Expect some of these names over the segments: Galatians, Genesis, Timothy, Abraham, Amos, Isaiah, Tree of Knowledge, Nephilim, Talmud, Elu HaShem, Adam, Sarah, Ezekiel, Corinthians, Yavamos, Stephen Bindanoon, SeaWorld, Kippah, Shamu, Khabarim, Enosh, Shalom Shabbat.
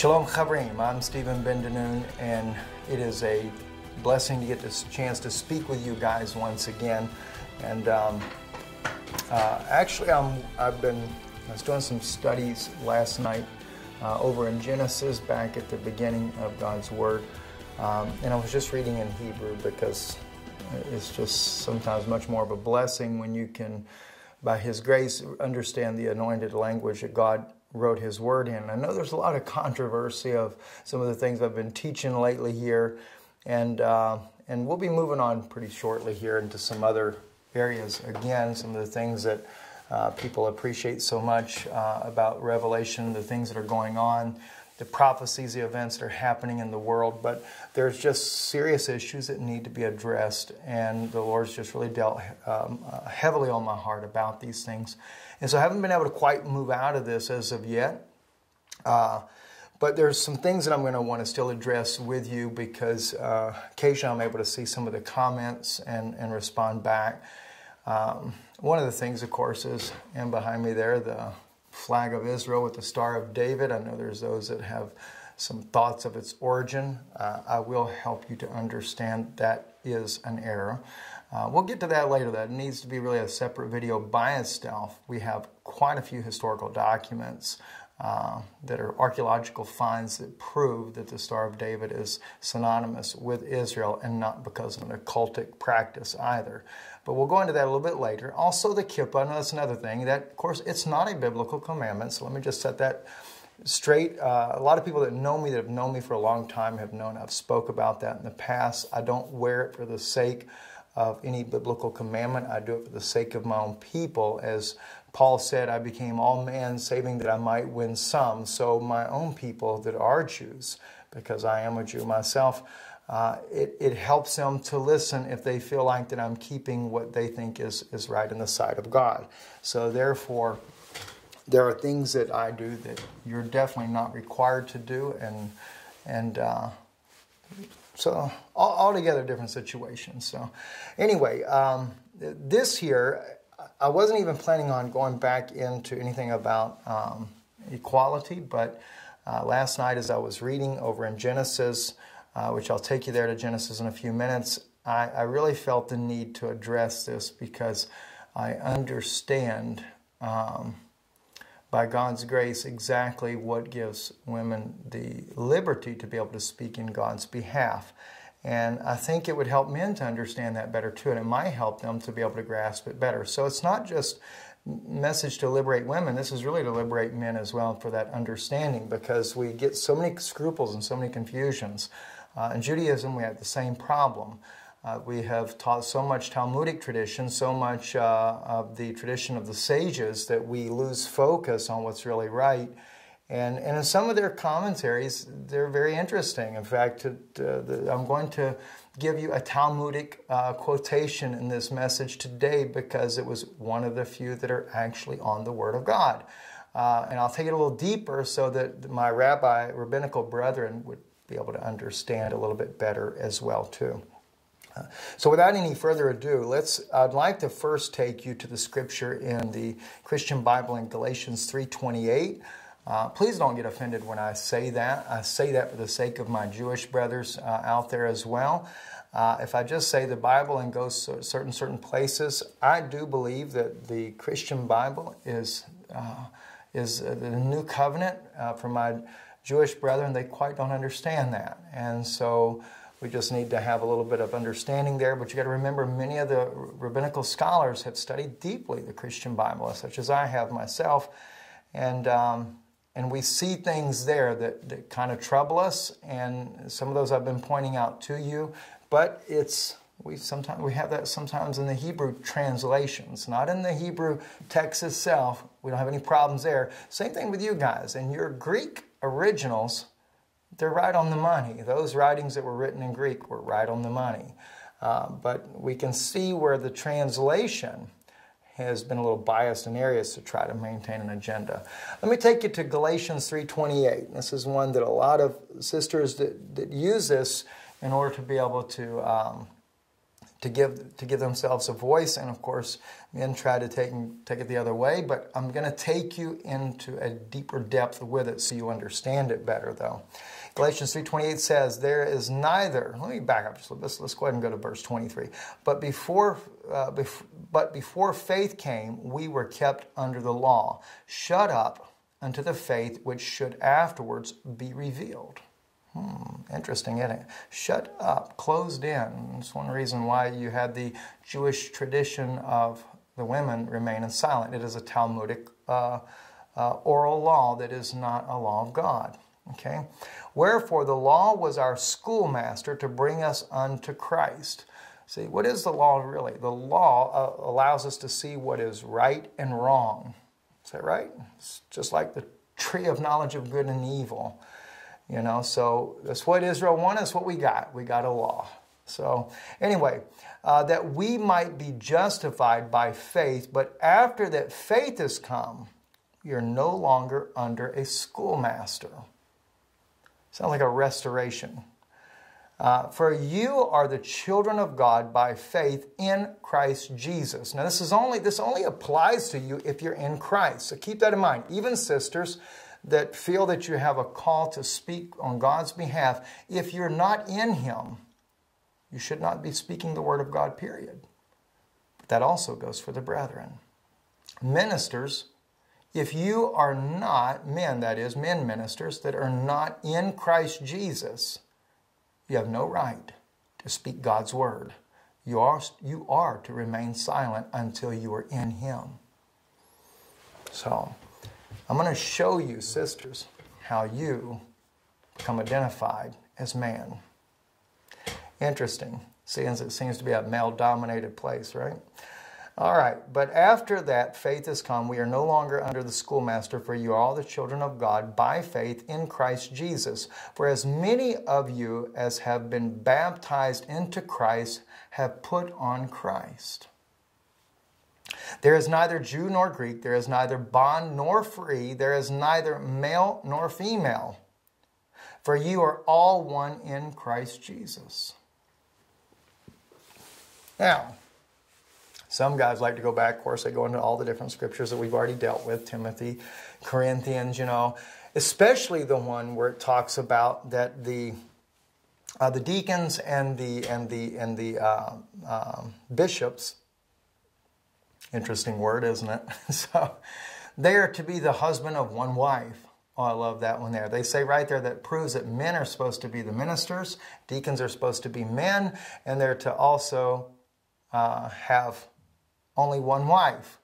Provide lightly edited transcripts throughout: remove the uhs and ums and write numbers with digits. Shalom Khabarim, I'm Stephen Bindanoon, and it is a blessing to get this chance to speak with you guys once again. And actually, I was doing some studies last night over in Genesis, back at the beginning of God's Word, and I was just reading in Hebrew because it's just sometimes much more of a blessing when you can, by His grace, understand the anointed language that God wrote His Word in. I know there's a lot of controversy of some of the things I've been teaching lately here, and we'll be moving on pretty shortly here into some other areas. Again, some of the things that people appreciate so much about Revelation, the things that are going on, the prophecies, the events that are happening in the world. But there's just serious issues that need to be addressed, and the Lord's just really dealt heavily on my heart about these things. And so I haven't been able to quite move out of this as of yet, but there's some things that I'm going to want to still address with you, because occasionally I'm able to see some of the comments and respond back. One of the things, of course, is, and behind me there, the flag of Israel with the Star of David. I know there's those that have some thoughts of its origin. I will help you to understand that is an error. We'll get to that later. That needs to be really a separate video by itself. We have quite a few historical documents that are archaeological finds that prove that the Star of David is synonymous with Israel, and not because of an occultic practice either. But we'll go into that a little bit later. Also the Kippah, I know that's another thing. That, of course, it's not a biblical commandment, so let me just set that straight. A lot of people that know me, that have known me for a long time, have known I've spoke about that in the past. I don't wear it for the sake of any biblical commandment. I do it for the sake of my own people. As Paul said, I became all man, saving that I might win some. So my own people that are Jews, because I am a Jew myself, it helps them to listen if they feel like that I'm keeping what they think is right in the sight of God. So therefore, there are things that I do that you're definitely not required to do, so altogether different situations. So anyway, this year, I wasn't even planning on going back into anything about equality, but last night as I was reading over in Genesis, which I'll take you there to Genesis in a few minutes, I really felt the need to address this, because I understand by God's grace exactly what gives women the liberty to be able to speak in God's behalf. And I think it would help men to understand that better too, and it might help them to be able to grasp it better. So it's not just message to liberate women, this is really to liberate men as well for that understanding, because we get so many scruples and so many confusions. In Judaism, we have the same problem. We have taught so much Talmudic tradition, so much of the tradition of the sages, that we lose focus on what's really right. And in some of their commentaries, they're very interesting. In fact, I'm going to give you a Talmudic quotation in this message today, because it was one of the few that are actually on the Word of God. And I'll take it a little deeper so that my rabbinical brethren would be able to understand a little bit better as well, too. So without any further ado, I'd like to first take you to the scripture in the Christian Bible in Galatians 3:28. Please don't get offended when I say that. I say that for the sake of my Jewish brothers out there as well. If I just say the Bible and go certain places, I do believe that the Christian Bible is the new covenant. For my Jewish brethren, they quite don't understand that, and so we just need to have a little bit of understanding there. But you got to remember, many of the rabbinical scholars have studied deeply the Christian Bible, such as I have myself, and we see things there that kind of trouble us, and some of those I've been pointing out to you. But we have that sometimes in the Hebrew translations, not in the Hebrew text itself. We don't have any problems there. Same thing with you guys and your Greek originals. They're right on the money. Those writings that were written in Greek were right on the money. But we can see where the translation has been a little biased in areas to try to maintain an agenda. Let me take you to Galatians 3:28. This is one that a lot of sisters that use this in order to be able to give themselves a voice. And of course, men try to take it the other way, but I'm going to take you into a deeper depth with it so you understand it better, though. Galatians 3:28 says, there is neither, let me back up just a little bit, let's go ahead and go to verse 23. But before faith came, we were kept under the law, shut up unto the faith which should afterwards be revealed. Interesting, isn't it? Shut up, closed in. It's one reason why you had the Jewish tradition of the women remaining silent. It is a Talmudic oral law that is not a law of God. Okay? Wherefore the law was our schoolmaster to bring us unto Christ. See, what is the law really? The law allows us to see what is right and wrong. Is that right? It's just like the tree of knowledge of good and evil. You know, so that's what Israel wanted. That's what we got. We got a law. So anyway, that we might be justified by faith. But after that faith has come, you're no longer under a schoolmaster. Sounds like a restoration. For you are the children of God by faith in Christ Jesus. Now, this only applies to you if you're in Christ. So keep that in mind. Even sisters that feel that you have a call to speak on God's behalf, if you're not in Him, you should not be speaking the Word of God, period. But that also goes for the brethren. Ministers, if you are not, men that is, men ministers, that are not in Christ Jesus, you have no right to speak God's Word. You are to remain silent until you are in Him. So I'm going to show you, sisters, how you become identified as man. Interesting, seeing as it seems to be a male-dominated place, right? All right, but after that faith has come, we are no longer under the schoolmaster, for you are all the children of God by faith in Christ Jesus. For as many of you as have been baptized into Christ have put on Christ. There is neither Jew nor Greek, there is neither bond nor free, there is neither male nor female, for you are all one in Christ Jesus. Now, some guys like to go back, of course, they go into all the different scriptures that we've already dealt with, Timothy, Corinthians, you know, especially the one where it talks about that the deacons and the bishops. Interesting word, isn't it? So, they are to be the husband of one wife. Oh, I love that one there. They say right there that proves that men are supposed to be the ministers, deacons are supposed to be men, and they're to also have only one wife.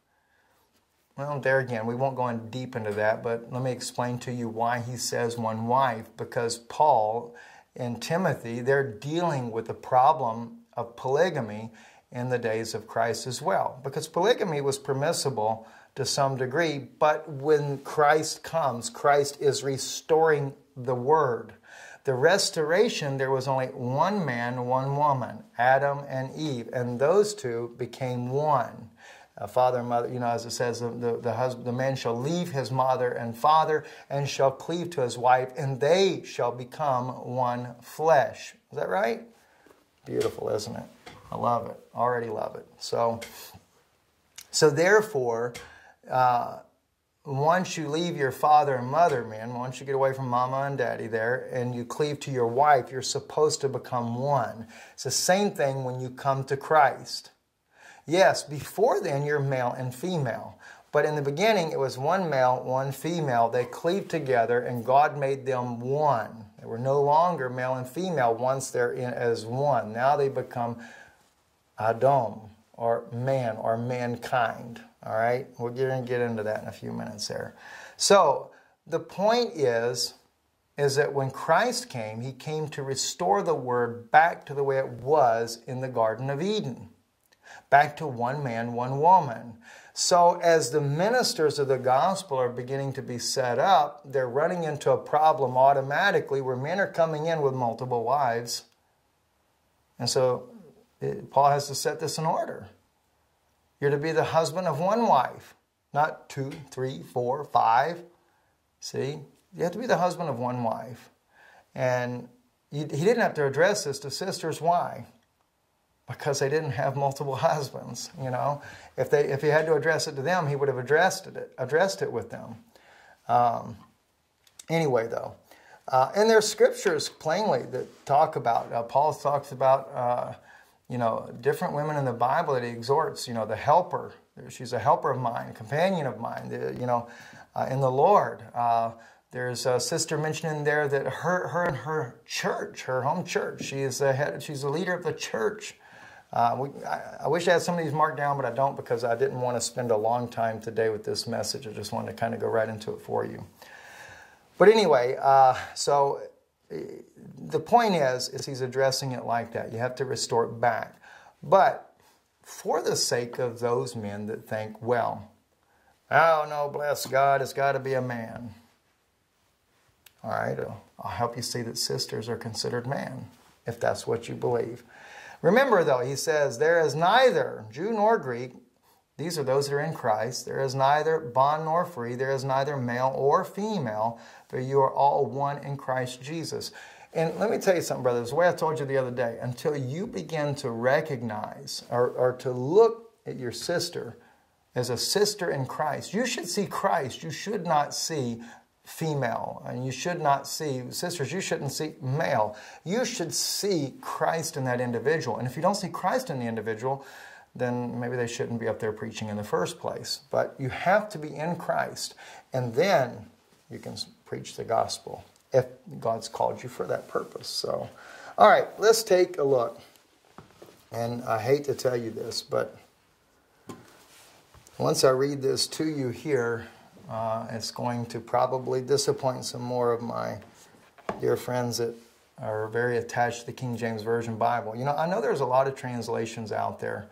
Well, there again, we won't go in deep into that, but let me explain to you why he says one wife, because Paul and Timothy, they're dealing with the problem of polygamy in the days of Christ as well. Because polygamy was permissible to some degree, but when Christ comes, Christ is restoring the word. The restoration, there was only one man, one woman, Adam and Eve, and those two became one. Father and mother, you know, as it says, the man shall leave his mother and father and shall cleave to his wife, and they shall become one flesh. Is that right? Beautiful, isn't it? I love it. Already love it. So therefore, once you leave your father and mother, man, once you get away from mama and daddy there, and you cleave to your wife, you're supposed to become one. It's the same thing when you come to Christ. Yes, before then, you're male and female. But in the beginning, it was one male, one female. They cleaved together, and God made them one. They were no longer male and female once they're in as one. Now they become Adam, or man, or mankind, all right? We're going to get into that in a few minutes there. So the point is that when Christ came, He came to restore the Word back to the way it was in the Garden of Eden, back to one man, one woman. So as the ministers of the gospel are beginning to be set up, they're running into a problem automatically where men are coming in with multiple wives. And so Paul has to set this in order. You're to be the husband of one wife, not two, three, four, five. See, you have to be the husband of one wife. And he didn't have to address this to sisters. Why? because they didn't have multiple husbands. You know, if he had to address it to them, he would have addressed it with them. Anyway, though, and there's scriptures plainly that talk about. Paul talks about you know, different women in the Bible that he exhorts. You know, the helper. She's a helper of mine, companion of mine. You know, in the Lord. There's a sister mentioned in there that her church, her home church. She is the head. She's the leader of the church. I wish I had some of these marked down, but I don't, because I didn't want to spend a long time today with this message. I just wanted to kind of go right into it for you. But anyway, so the point is he's addressing it like that. You have to restore it back. But for the sake of those men that think, well, oh no, bless God, it's got to be a man. All right, I'll help you see that sisters are considered man, if that's what you believe. Remember, though, he says, there is neither Jew nor Greek. These are those that are in Christ. There is neither bond nor free. There is neither male or female. For you are all one in Christ Jesus. And let me tell you something, brothers. The way I told you the other day, until you begin to recognize or to look at your sister as a sister in Christ, you should see Christ. You should not see female, and you should not see, sisters, you shouldn't see male. You should see Christ in that individual. And if you don't see Christ in the individual, then maybe they shouldn't be up there preaching in the first place. But you have to be in Christ, and then you can preach the gospel if God's called you for that purpose. So, all right, let's take a look. And I hate to tell you this, but once I read this to you here, it's going to probably disappoint some more of my dear friends that are very attached to the King James Version Bible. You know, I know there's a lot of translations out there,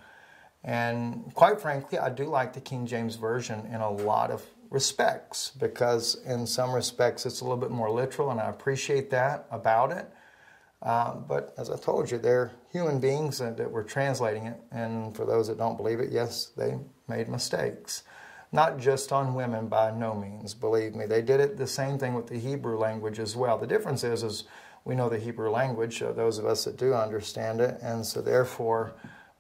and quite frankly, I do like the King James Version in a lot of respects, because in some respects it's a little bit more literal, and I appreciate that about it. But as I told you, they're human beings that were translating it, and for those that don't believe it, yes, they made mistakes. Not just on women, by no means, believe me. They did it the same thing with the Hebrew language as well. The difference is we know the Hebrew language, those of us that do understand it, and so therefore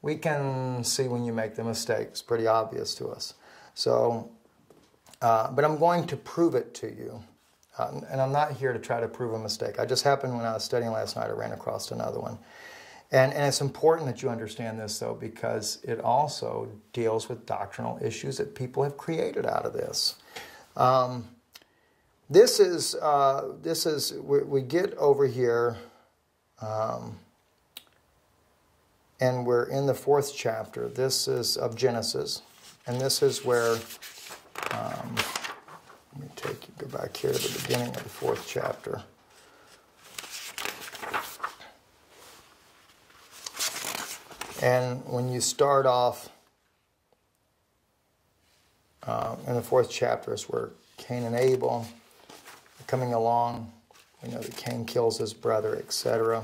we can see when you make the mistake. It's pretty obvious to us. So, but I'm going to prove it to you, and I'm not here to try to prove a mistake. I just happened when I was studying last night, I ran across another one. And it's important that you understand this, though, because it also deals with doctrinal issues that people have created out of this. We get over here, and we're in the 4th chapter. This is of Genesis, and this is where, let me go back here to the beginning of the 4th chapter. And when you start off in the 4th chapter, it's where Cain and Abel are coming along. We know that Cain kills his brother, etc.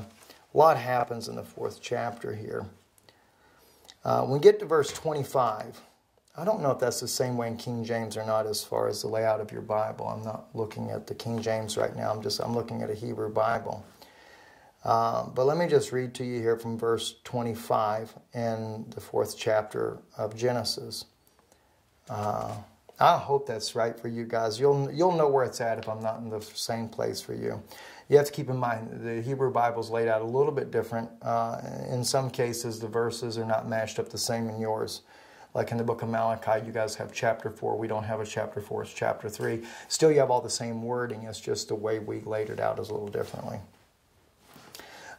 A lot happens in the 4th chapter here. When we get to verse 25, I don't know if that's the same way in King James or not as far as the layout of your Bible. I'm not looking at the King James right now. I'm looking at a Hebrew Bible. But let me just read to you here from verse 25 in the 4th chapter of Genesis. I hope that's right for you guys. You'll know where it's at if I'm not in the same place for you. You have to keep in mind the Hebrew Bible's laid out a little bit different. In some cases, the verses are not matched up the same in yours. Like in the book of Malachi, you guys have chapter 4. We don't have a chapter 4. It's chapter 3. Still, you have all the same wording. It's just the way we laid it out is a little differently.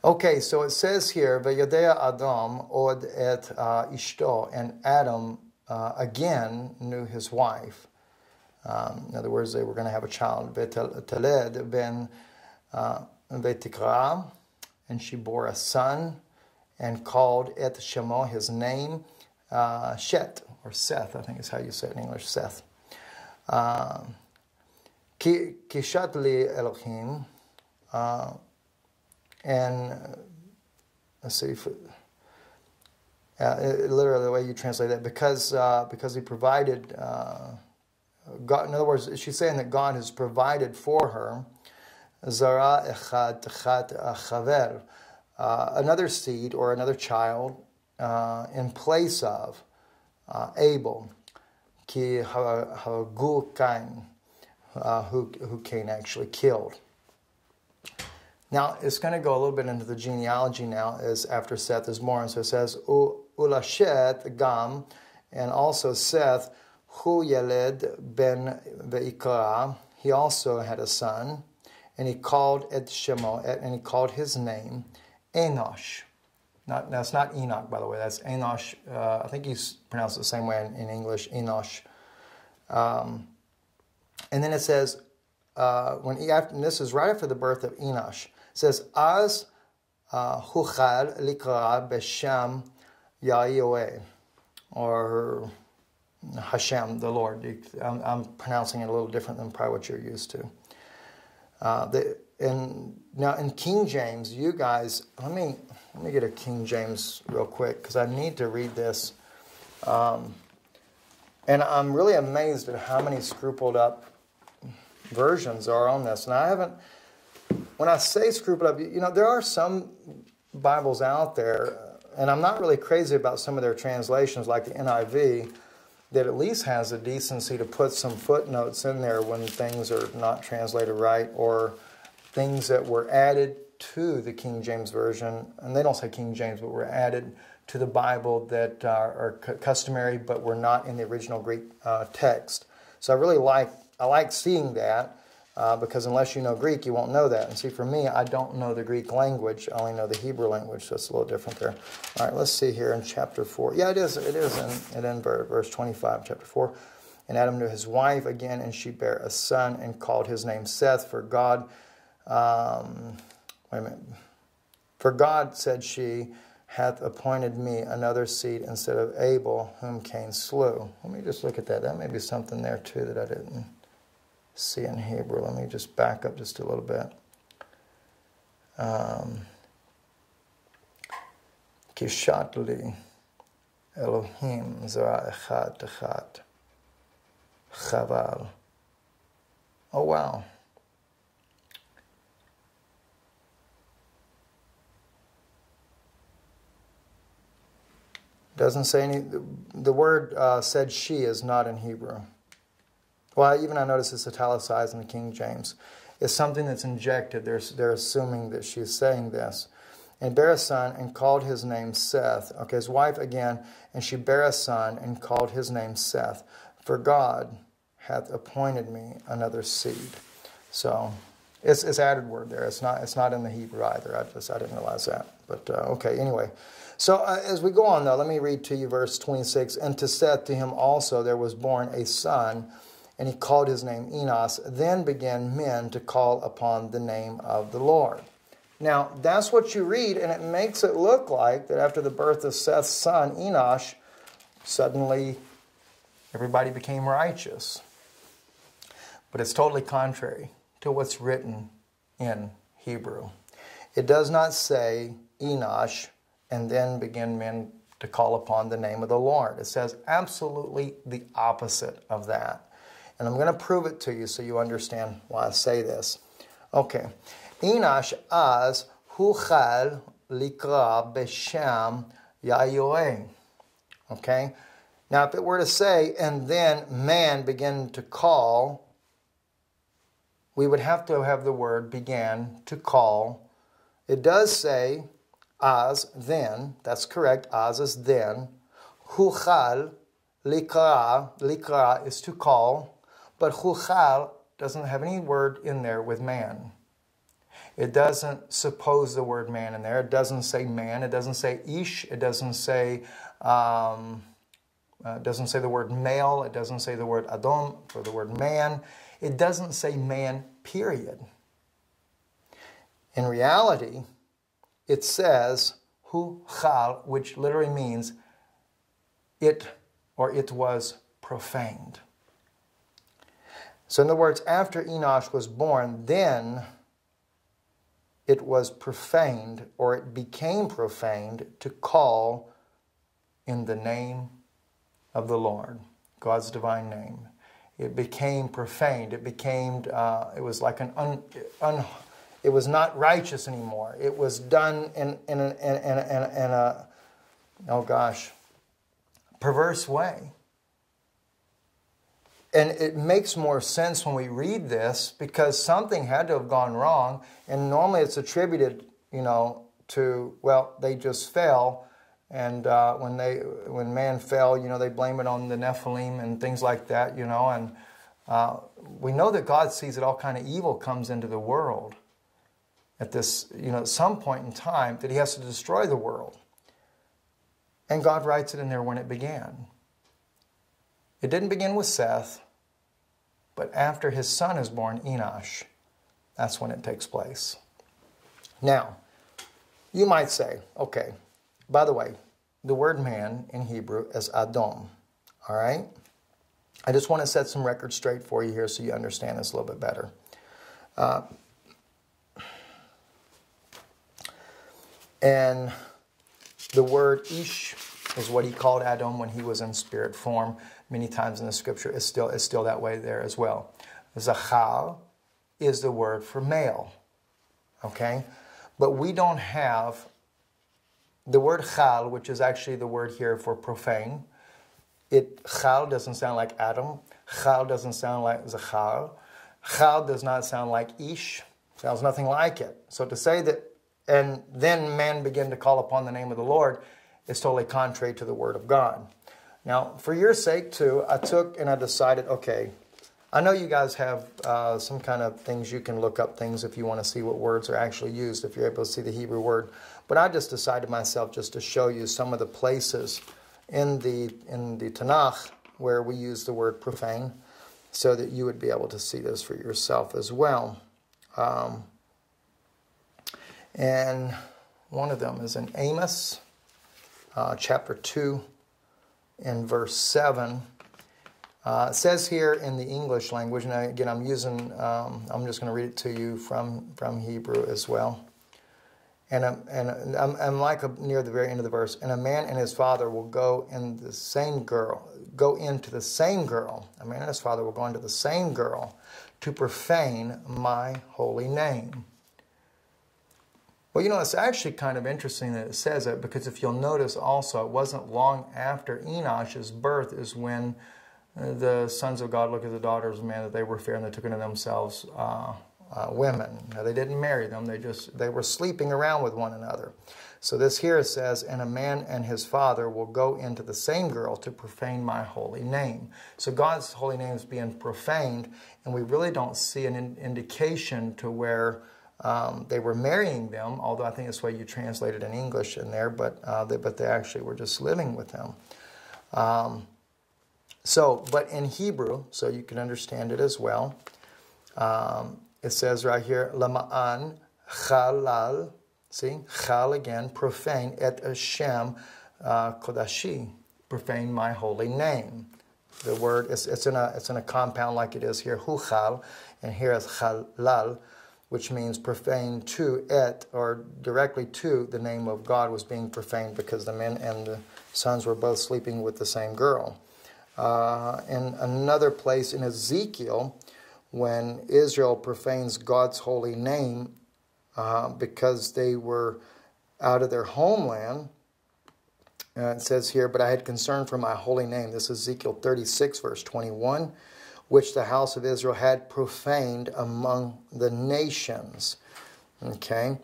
Okay, so it says here, Vayodea Adam od et ishto, and Adam again knew his wife. In other words, they were going to have a child. Veteled ben vetikra, and she bore a son, and called et Shemo, his name, Shet, or Seth, I think is how you say it in English, Seth. Kishat li Elohim, and let's see, literally the way you translate that, because he provided, God, in other words, she's saying that God has provided for her, Zara echad chaver, another seed or another child in place of Abel, ki ha'agu Cain, who Cain actually killed. Now, it's going to go a little bit into the genealogy now, as after Seth is born. So it says, Ulashet Gam, and also Seth, Hu Yeled ben Ve'ikra, he also had a son, and he called et Shemo, and he called his name Enosh. Not, that's not Enoch, by the way. That's Enosh. I think he's pronounced the same way in English, Enosh. And then it says, and this is right after the birth of Enosh. It says, Az Huchal Likra Besham Yahweh, or Hashem, the Lord. I'm pronouncing it a little different than probably what you're used to. Now in King James, you guys, let me get a King James real quick, because I need to read this. And I'm really amazed at how many scrupled up versions are on this. And I haven't, when I say scrupled up, you know, there are some Bibles out there, and I'm not really crazy about some of their translations, like the NIV, that at least has the decency to put some footnotes in there when things are not translated right, or things that were added to the King James Version, and they don't say King James, but were added to the Bible that are customary but were not in the original Greek text. So I like seeing that, because unless you know Greek, you won't know that. And see, for me, I don't know the Greek language. I only know the Hebrew language, so it's a little different there. All right, let's see here in chapter 4. Yeah, it is in verse 25, chapter 4. And Adam knew his wife again, and she bare a son, and called his name Seth, for God... wait a minute. For God, said she, hath appointed me another seed instead of Abel, whom Cain slew. Let me just look at that. That may be something there, too, that I didn't... see in Hebrew. Let me just back up just a little bit. Kishat li Elohim zara echad techat chaval. Oh, wow. Doesn't say any... The word said she is not in Hebrew. Well, even I notice it's italicized in the King James. It's something that's injected. They're assuming that she's saying this. And bare a son, and called his name Seth. Okay, his wife again, and she bare a son, and called his name Seth. For God hath appointed me another seed. So, it's added word there. It's not in the Hebrew either. I didn't realize that. But okay, anyway. So as we go on though, let me read to you verse 26. And to Seth, to him also there was born a son. And he called his name Enos. Then began men to call upon the name of the Lord. Now, that's what you read, and it makes it look like that after the birth of Seth's son, Enosh, suddenly everybody became righteous. But it's totally contrary to what's written in Hebrew. It does not say Enosh, and then began men to call upon the name of the Lord. It says absolutely the opposite of that. And I'm going to prove it to you so you understand why I say this. Okay. Enosh az huchal likra besham Yahweh. Okay. Now, if it were to say, and then man began to call, we would have to have the word began to call. It does say az, then. That's correct. Az is then. Huchal likra. Likra is to call. But Huchal doesn't have any word in there with man. It doesn't suppose the word man in there. It doesn't say man. It doesn't say ish. It doesn't say the word male. It doesn't say the word Adam for the word man. It doesn't say man, period. In reality, it says Huchal, which literally means it or it was profaned. So in other words, after Enosh was born, then it was profaned, or it became profaned, to call in the name of the Lord, God's divine name. It became profaned. It became, it was like it was not righteous anymore. It was done in, in, in, in, in, in, in a, oh gosh, perverse way. And it makes more sense when we read this, because something had to have gone wrong, and normally it's attributed, you know, to, well, they just fell, and when man fell, you know, they blame it on the Nephilim and things like that, you know, and we know that God sees that all kind of evil comes into the world at this, you know, at some point in time, that he has to destroy the world. And God writes it in there when it began. It didn't begin with Seth, but after his son is born, Enosh, that's when it takes place. Now, you might say, okay, by the way, the word man in Hebrew is Adam, all right? I just want to set some records straight for you here so you understand this a little bit better. And the word Ish is what he called Adam when he was in spirit form. Many times in the scripture, it's still that way there as well. Zachal is the word for male, okay? But we don't have the word chal, which is actually the word here for profane. Chal doesn't sound like Adam. Chal doesn't sound like Zachal. Chal does not sound like Ish. Sounds nothing like it. So to say that, and then man began to call upon the name of the Lord, is totally contrary to the word of God. Now, for your sake, too, I took and I decided, okay, I know you guys have some kind of things you can look up things if you want to see what words are actually used, if you're able to see the Hebrew word. But I just decided myself just to show you some of the places in the Tanakh where we use the word profane so that you would be able to see this for yourself as well. And one of them is in Amos, chapter 2. In verse 7, it says here in the English language, and again, I'm using, I'm just going to read it to you from Hebrew as well. And I'm like near the very end of the verse, and a man and his father will go in the same girl, go into the same girl. A man and his father will go into the same girl to profane my holy name. Well, you know, it's actually kind of interesting that it says that, because if you'll notice also, it wasn't long after Enosh's birth is when the sons of God looked at the daughters of man that they were fair, and they took into themselves women. Now, they didn't marry them. They were sleeping around with one another. So this here says, and a man and his father will go into the same girl to profane my holy name. So God's holy name is being profaned, and we really don't see an indication to where they were marrying them, although I think that's the way you translate it in English in there, but they actually were just living with them. But in Hebrew, so you can understand it as well, it says right here, Lama'an chalal, see, chal again, profane et Hashem kodashi, profane my holy name. The word, it's in a compound like it is here, huchal, and here is chalal, which means profane to it, or directly to the name of God was being profaned because the men and the sons were both sleeping with the same girl. In another place in Ezekiel, when Israel profanes God's holy name because they were out of their homeland, it says here, but I had concern for my holy name. This is Ezekiel 36, verse 21. Which the house of Israel had profaned among the nations. Okay,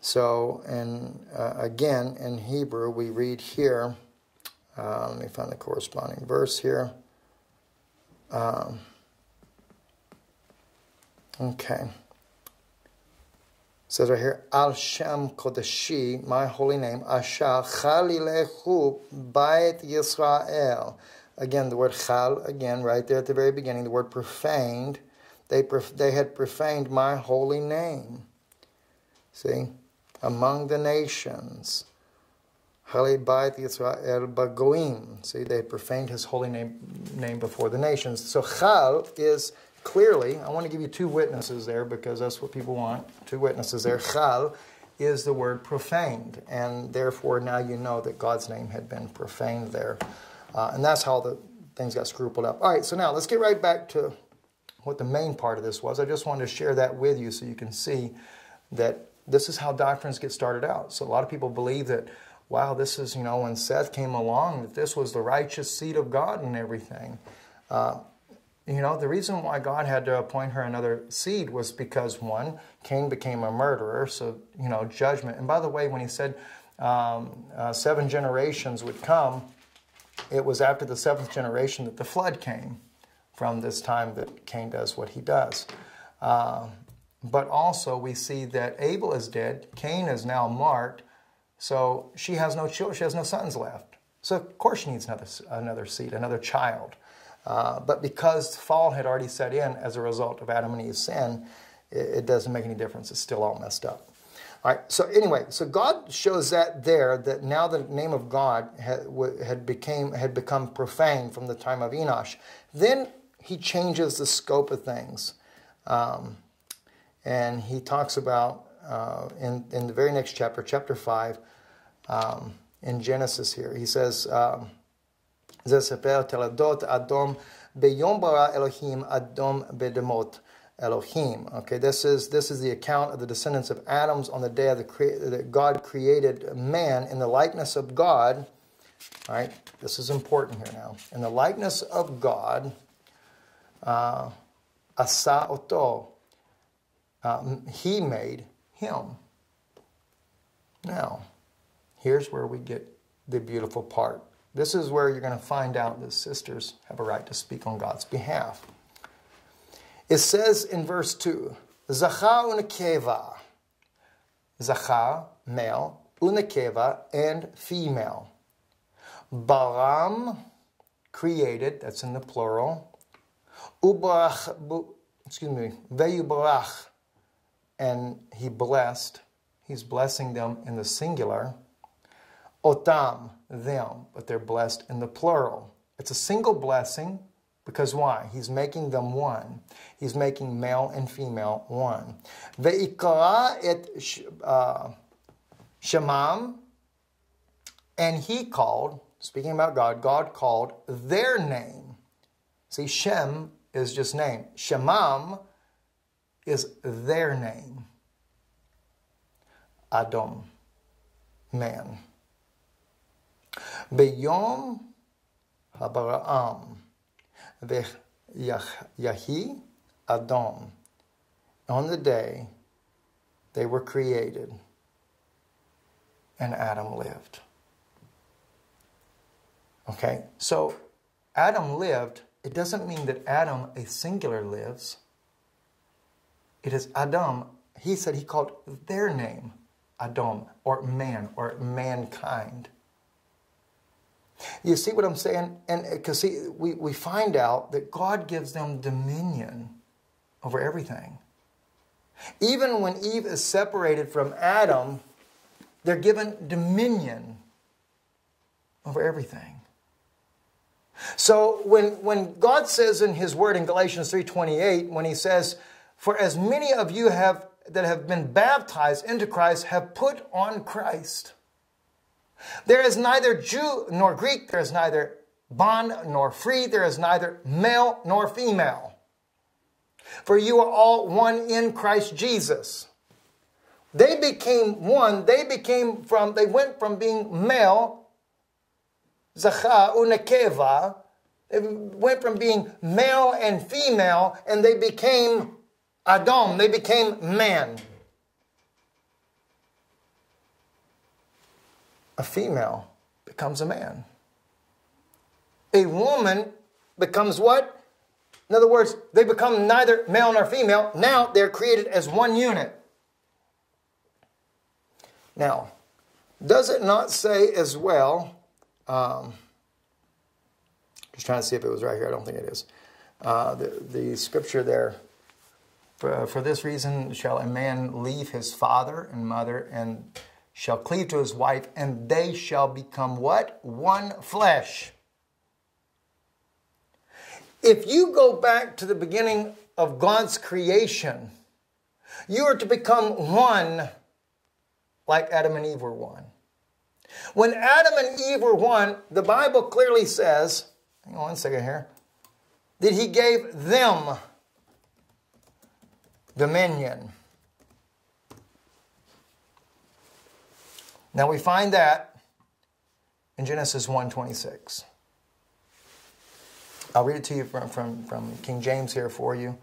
so, and again, in Hebrew, we read here, let me find the corresponding verse here. Okay, it says right here, Al Shem Kodeshi, my holy name, Asha Chalilehu Beit Yisrael. Again, the word chal, again, right there at the very beginning, the word profaned. They had profaned my holy name. See? Among the nations. Chali bait Yisrael bagoim. See, they profaned his holy name before the nations. So chal is clearly, I want to give you two witnesses there because that's what people want. Two witnesses there. Chal is the word profaned. And therefore, now you know that God's name had been profaned there. And that's how the things got scrupled up. All right, so now let's get right back to what the main part of this was. I just wanted to share that with you so you can see that this is how doctrines get started out. So a lot of people believe that wow, this is, you know, when Seth came along, that this was the righteous seed of God and everything. You know, the reason why God had to appoint her another seed was because, one, Cain became a murderer, so, you know, judgment. And by the way, when he said 7 generations would come, it was after the 7th generation that the flood came from this time that Cain does what he does. But also we see that Abel is dead, Cain is now marked, so she has no children, she has no sons left. So of course she needs another seed, another child. But because fall had already set in as a result of Adam and Eve's sin, it doesn't make any difference. It's still all messed up. All right, so anyway, so God shows that there, that now the name of God had become profane from the time of Enosh. Then he changes the scope of things. And he talks about, in the very next chapter, chapter 5, in Genesis here, he says, okay, this is the account of the descendants of Adam on the day of that God created man in the likeness of God. All right, this is important here now. In the likeness of God, asa oto, he made him. Now, here's where we get the beautiful part. This is where you're going to find out that sisters have a right to speak on God's behalf. It says in verse 2, Zachar unekeva. Zachar, male, unekeva, and female. Baram, created, that's in the plural. Ubarach, excuse me, veyubarach, and he blessed. He's blessing them in the singular. Otam, them, but they're blessed in the plural. It's a single blessing. Because why? He's making them one. He's making male and female one. Ve'ikra et Shemam, and he called, speaking about God, God called their name. See, Shem is just name. Shemam is their name. Adam, man. Beyom habara'am. Yahi Adam, on the day they were created and Adam lived. Okay, so Adam lived. It doesn't mean that Adam, a singular, lives. It is Adam. He said he called their name Adam, or man, or mankind. You see what I'm saying? And because we find out that God gives them dominion over everything. Even when Eve is separated from Adam, they're given dominion over everything. So when God says in his word in Galatians 3:28, when he says, for as many of you that have been baptized into Christ have put on Christ. There is neither Jew nor Greek, there is neither bond nor free, there is neither male nor female. For you are all one in Christ Jesus. They became one, they went from being male, Zachar unekeva, they went from being male and female, and they became Adam, they became man. A female becomes a man. A woman becomes what? In other words, they become neither male nor female. Now they're created as one unit. Now, does it not say as well, just trying to see if it was right here. I don't think it is. The scripture there, for this reason shall a man leave his father and mother and shall cleave to his wife, and they shall become what? One flesh. If you go back to the beginning of God's creation, you are to become one like Adam and Eve were one. When Adam and Eve were one, the Bible clearly says, hang on one second here, that he gave them dominion. Now we find that in Genesis 1:26. I'll read it to you from King James here for you.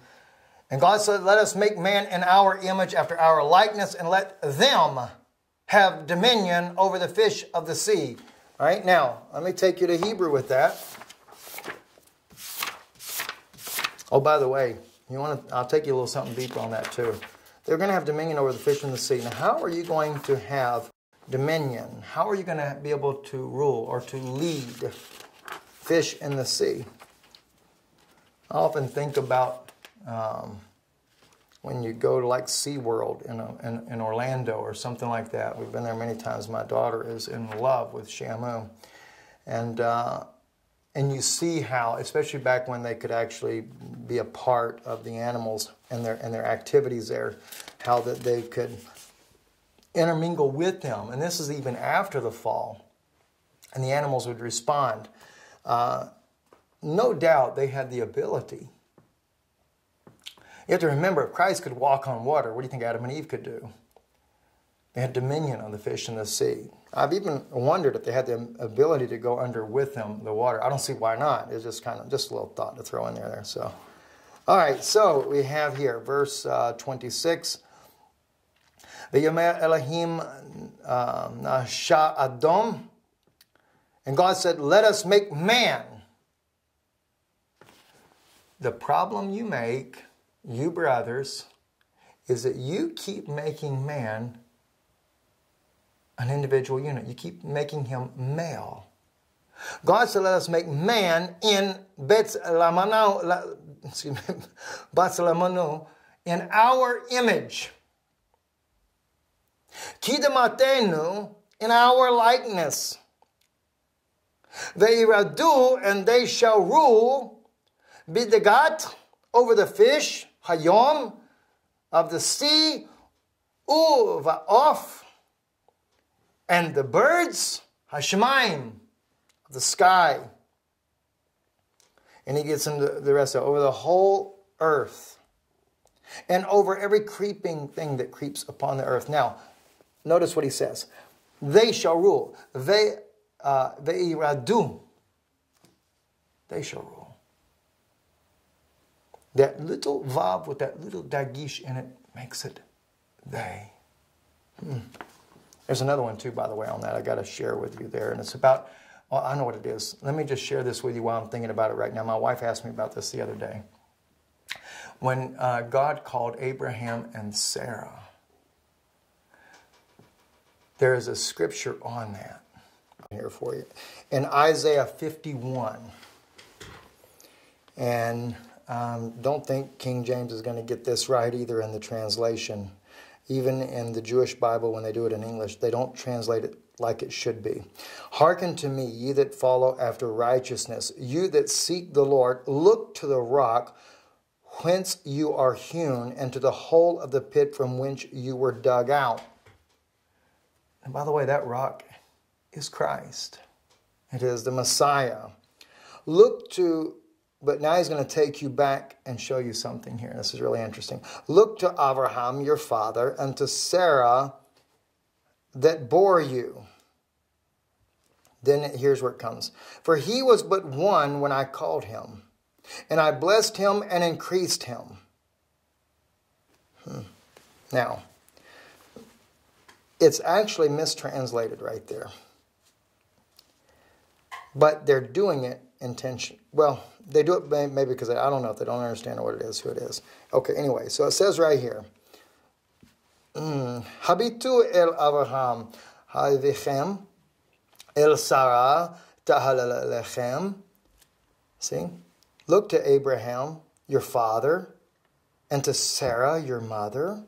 And God said, let us make man in our image after our likeness, and let them have dominion over the fish of the sea. All right, now, let me take you to Hebrew with that. Oh, by the way, you want to? I'll take you a little something deeper on that too. They're going to have dominion over the fish in the sea. Now, how are you going to have dominion? How are you going to be able to rule or to lead fish in the sea? I often think about when you go to like SeaWorld in Orlando or something like that. We've been there many times. My daughter is in love with Shamu. And you see how, especially back when they could actually be a part of the animals and their activities there, how that they could intermingle with them. And this is even after the fall. And the animals would respond. No doubt they had the ability. You have to remember, if Christ could walk on water, what do you think Adam and Eve could do? They had dominion on the fish in the sea. I've even wondered if they had the ability to go under with them, the water. I don't see why not. It's just kind of just a little thought to throw in there. So, all right, so we have here, verse 26. V'yamar Elohim na'asha Adam. And God said, let us make man. The problem you make, you brothers, is that you keep making man an individual unit. You keep making him male. God said, let us make man in Batsalamanu, in our image. Kidamatenu, in our likeness. Ve'iradu, and they shall rule, bidegat, over the fish, hayom, of the sea, uva'of, and the birds, Hashemaim, of the sky. And he gets into the rest of it, over the whole earth, and over every creeping thing that creeps upon the earth. Now, notice what he says. They shall rule. They shall rule. That little vav with that little dagish in it makes it they. There's another one too, by the way, on that. I got to share with you there. And it's about, well, I know what it is. Let me just share this with you while I'm thinking about it right now. My wife asked me about this the other day. When God called Abraham and Sarah, there is a scripture on that. I'm here for you. In Isaiah 51. And don't think King James is going to get this right either in the translation. Even in the Jewish Bible, when they do it in English, they don't translate it like it should be. Hearken to me, ye that follow after righteousness, you that seek the Lord, look to the rock whence you are hewn, and to the hole of the pit from which you were dug out. And by the way, that rock is Christ. It is the Messiah. Look to, but now he's going to take you back and show you something here. This is really interesting. Look to Abraham, your father, and to Sarah that bore you. Then here's where it comes. For he was but one when I called him, and I blessed him and increased him. Now, it's actually mistranslated right there. But they're doing it intentionally. Well, they do it maybe because I don't know if they don't understand what it is, who it is. Okay, anyway, so it says right here, Habitu el Avraham halvichem el Sarah tahalallechem. See? Look to Abraham, your father, and to Sarah, your mother.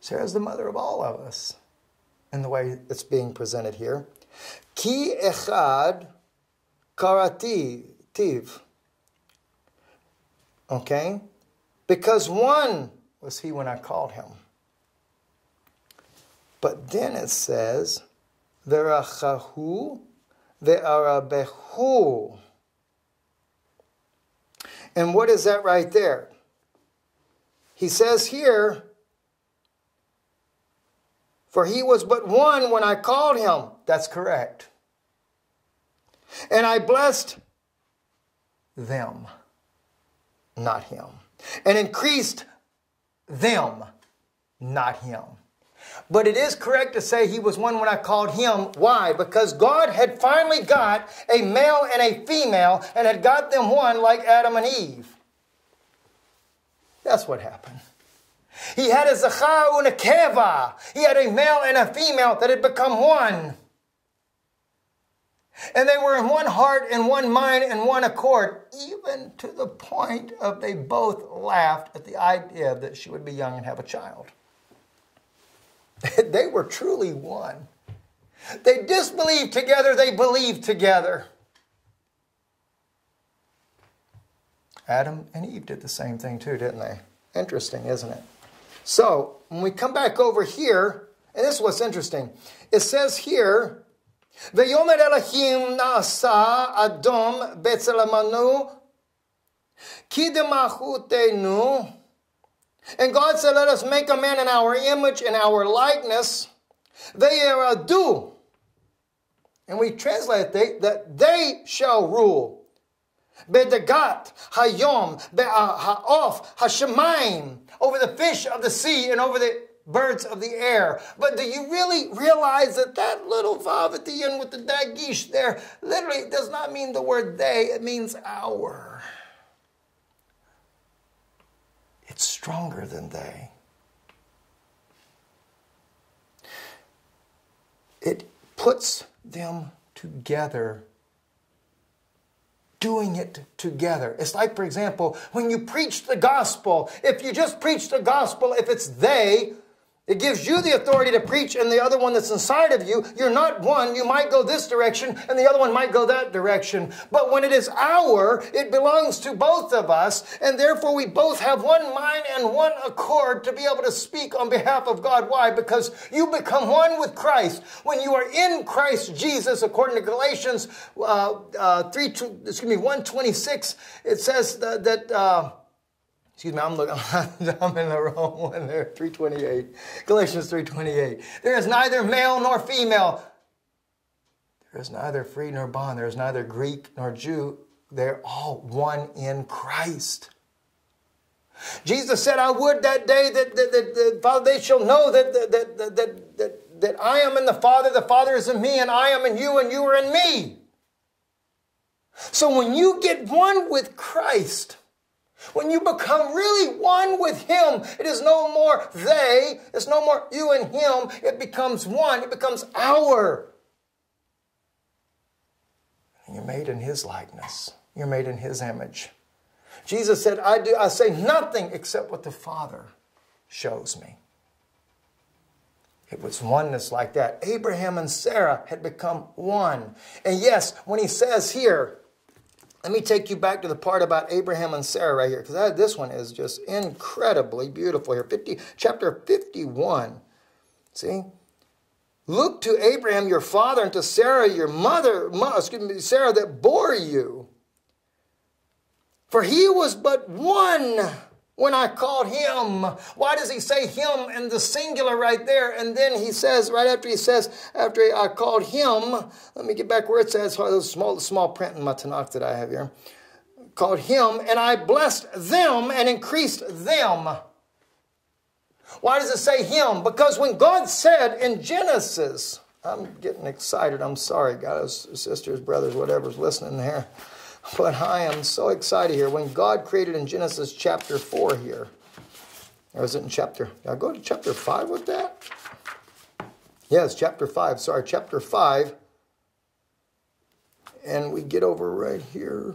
Sarah's the mother of all of us in the way it's being presented here. Ki echad karati tiv. Okay? Because one was he when I called him. But then it says, verachahu ve'arabehu. And what is that right there? He says here, for he was but one when I called him. That's correct. And I blessed them, not him, and increased them, not him. But it is correct to say he was one when I called him. Why? Because God had finally got a male and a female and had got them one like Adam and Eve. That's what happened. He had a Zechah and a Nekevah. He had a male and a female that had become one. And they were in one heart and one mind and one accord, even to the point of they both laughed at the idea that she would be young and have a child. They were truly one. They disbelieved together, they believed together. Adam and Eve did the same thing too, didn't they? Interesting, isn't it? So, when we come back over here, and this is what's interesting. It says here, V'yomer Elohim na'asa Adam b'tzelamanu ki demachutenu. And God said, let us make a man in our image, in our likeness. V'yeradu. And we translate that they shall rule. B'degat hayom b'ha'of ha'shemayim. Over the fish of the sea and over the birds of the air. But do you really realize that that little vav at the end with the dagish there literally does not mean the word they, it means our. It's stronger than they. It puts them together, doing it together. It's like, for example, when you preach the gospel, if you just preach the gospel, if it's they, it gives you the authority to preach and the other one that's inside of you, you're not one. You might go this direction and the other one might go that direction. But when it is our, it belongs to both of us. And therefore we both have one mind and one accord to be able to speak on behalf of God. Why? Because you become one with Christ. When you are in Christ Jesus, according to Galatians 1:26, it says that excuse me, I'm in the wrong one there, 3:28. Galatians 3:28. There is neither male nor female. There is neither free nor bond. There is neither Greek nor Jew. They're all one in Christ. Jesus said, I would that day that they shall know that I am in the Father is in me, and I am in you, and you are in me. So when you get one with Christ, when you become really one with him, it is no more they, it's no more you and him, it becomes one, it becomes our. You're made in his likeness. You're made in his image. Jesus said, I say nothing except what the Father shows me. It was oneness like that. Abraham and Sarah had become one. And yes, when he says here, let me take you back to the part about Abraham and Sarah right here, because this one is just incredibly beautiful here. Chapter 51. See? Look to Abraham your father and to Sarah your Sarah that bore you. For he was but one when I called him. Why does he say him in the singular right there? And then he says, right after he says, after I called him, let me get back where it says, small print in my Tanakh that I have here. Called him, and I blessed them and increased them. Why does it say him? Because when God said in Genesis, I'm getting excited. I'm sorry, guys, sisters, brothers, whatever's listening there. But I am so excited here. When God created in Genesis chapter 4 here, or is it in chapter, did I go to chapter 5 with that? Yes, chapter 5, sorry, chapter 5. And we get over right here.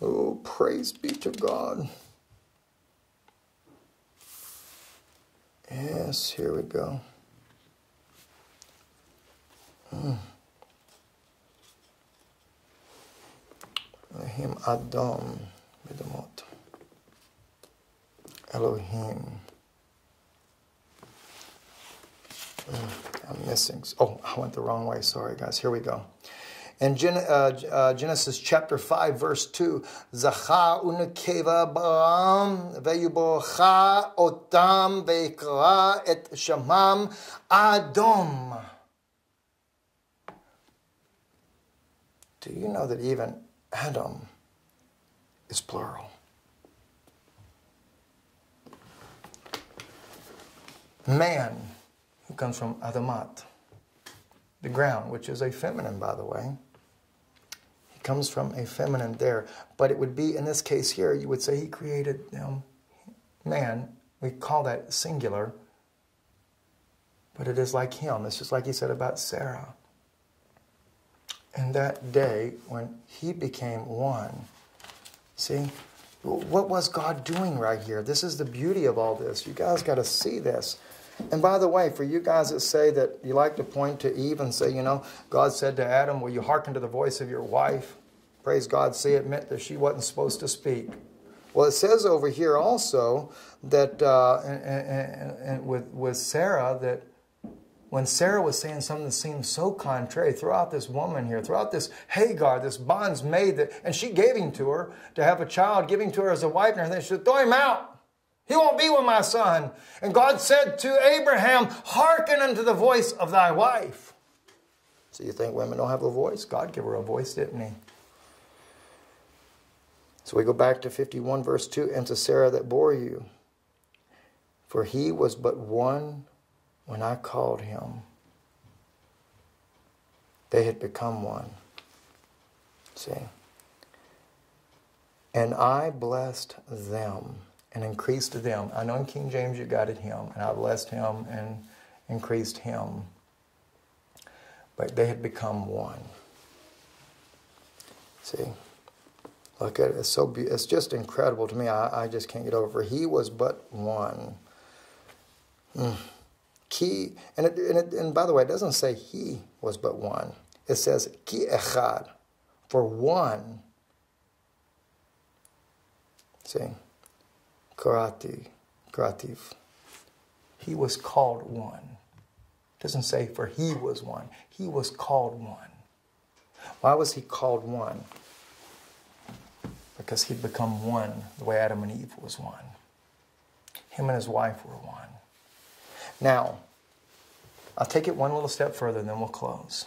Oh, praise be to God. Yes, here we go. Elohim Adam Bidamot. Elohim. I'm missing. Oh, I went the wrong way. Sorry, guys. Here we go. In Genesis chapter 5, verse 2, Zachar unekeva baram veyubocha otam veikra et shamam Adam. Do you know that even Adam is plural? Man, who comes from Adamat, the ground, which is a feminine, by the way. He comes from a feminine there. But it would be, in this case here, you would say he created man. We call that singular. But it is like him. It's just like he said about Sarah. And that day when he became one, see, what was God doing right here? This is the beauty of all this. You guys got to see this. And by the way, for you guys that say that you like to point to Eve and say, you know, God said to Adam, will you hearken to the voice of your wife? Praise God, see, it meant that she wasn't supposed to speak. Well, it says over here also that with Sarah, that when Sarah was saying something that seemed so contrary, throw out this woman here, throw out this Hagar, this bondsmaid, that, and she gave him to her to have a child, giving to her as a wife, and everything, she said, throw him out. He won't be with my son. And God said to Abraham, hearken unto the voice of thy wife. So you think women don't have a voice? God gave her a voice, didn't he? So we go back to 51 verse 2, and to Sarah that bore you. For he was but one when I called him. They had become one. See? And I blessed them. And increased to them. I know in King James you got it, him. And I blessed him and increased him. But they had become one. See? Look at it. It's, so it's just incredible to me. I just can't get over it. He was but one. Ki. And by the way, it doesn't say he was but one. It says ki echad. For one. See? Karativ. He was called one. It doesn't say for he was one. He was called one. Why was he called one? Because he'd become one the way Adam and Eve was one. Him and his wife were one. Now, I'll take it one little step further and then we'll close.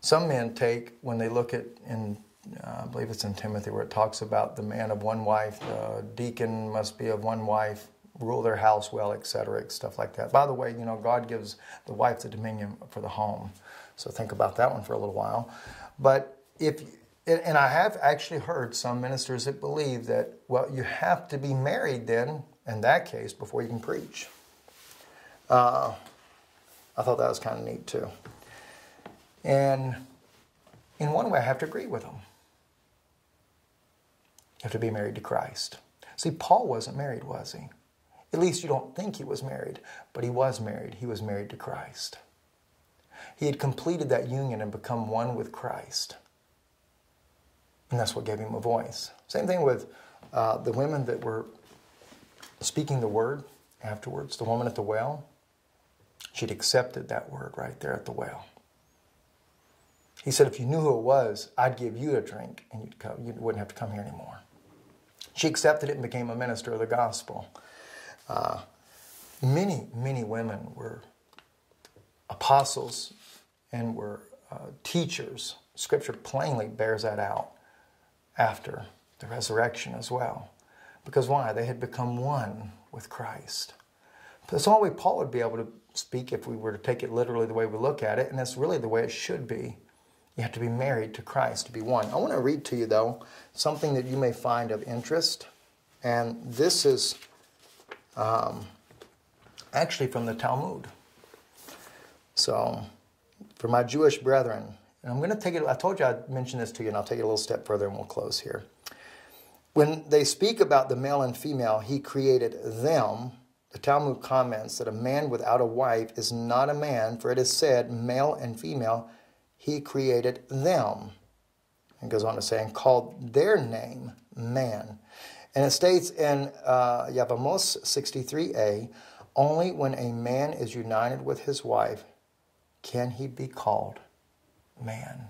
Some men take, when they look at in I believe it's in Timothy where it talks about the man of one wife, the deacon must be of one wife, rule their house well, etc., stuff like that. By the way, you know, God gives the wife the dominion for the home. So think about that one for a little while. But if, and I have actually heard some ministers that believe that, well, you have to be married then, in that case, before you can preach. I thought that was kind of neat too. And in one way, I have to agree with them. You have to be married to Christ. See, Paul wasn't married, was he? At least you don't think he was married, but he was married. He was married to Christ. He had completed that union and become one with Christ. And that's what gave him a voice. Same thing with the women that were speaking the word afterwards. The woman at the well, she'd accepted that word right there at the well. He said, if you knew who it was, I'd give you a drink and you'd come, you wouldn't have to come here anymore. She accepted it and became a minister of the gospel. Many, many women were apostles and were teachers. Scripture plainly bears that out after the resurrection as well. Because why? They had become one with Christ. That's the only way Paul would be able to speak if we were to take it literally the way we look at it. And that's really the way it should be. You have to be married to Christ to be one. I want to read to you, though, something that you may find of interest. And this is actually from the Talmud. So, for my Jewish brethren, and I'm going to take it, I told you I'd mention this to you, and I'll take it a little step further and we'll close here. When they speak about the male and female, he created them. The Talmud comments that a man without a wife is not a man, for it is said, male and female, he created them. And goes on to say, and called their name man. And it states in Yavamos 63a, only when a man is united with his wife can he be called man.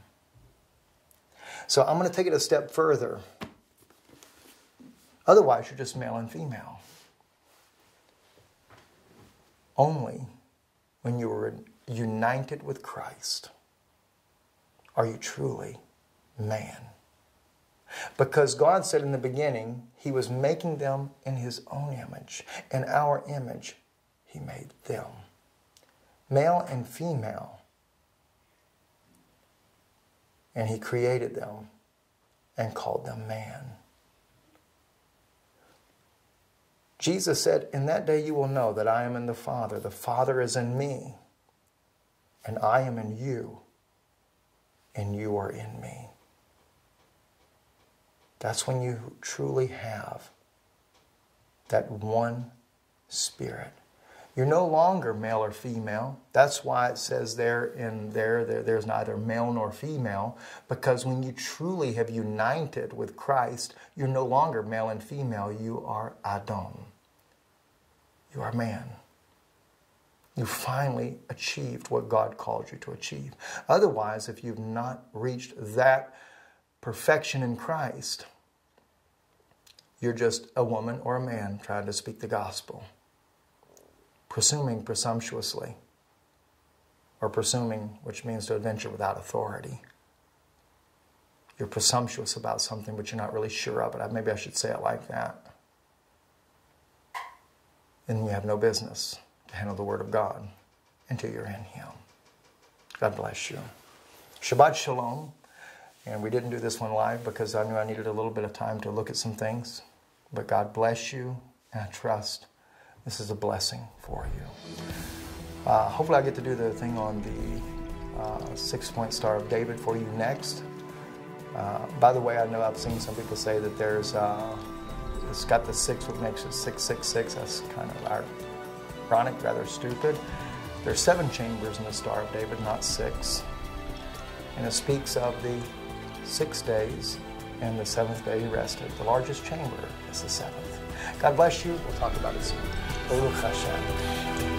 So I'm going to take it a step further. Otherwise, you're just male and female. Only when you were united with Christ Are you truly man? Because God said in the beginning, he was making them in his own image. In our image, he made them. Male and female. And he created them and called them man. Jesus said, in that day you will know that I am in the Father. The Father is in me, and I am in you, and you are in me. That's when you truly have that one spirit. You're no longer male or female. That's why it says there in there's neither male nor female, because when you truly have united with Christ, you're no longer male and female. You are Adam. You are man. You finally achieved what God called you to achieve. Otherwise, if you've not reached that perfection in Christ, you're just a woman or a man trying to speak the gospel. Presuming presumptuously, or presuming, which means to adventure without authority. You're presumptuous about something, but you're not really sure of it. Maybe I should say it like that. Then you have no business to handle the Word of God until you're in Him. God bless you. Shabbat Shalom. And we didn't do this one live because I knew I needed a little bit of time to look at some things. But God bless you, and I trust this is a blessing for you. Hopefully I get to do the thing on the 6-point Star of David for you next. By the way, I know I've seen some people say that there's, it's got the 6, which makes it 666. That's kind of ironic, rather stupid. There's 7 chambers in the Star of David, not 6. And it speaks of the 6 days and the 7th day he rested. The largest chamber is the 7th. God bless you. We'll talk about it soon. Elu HaShem.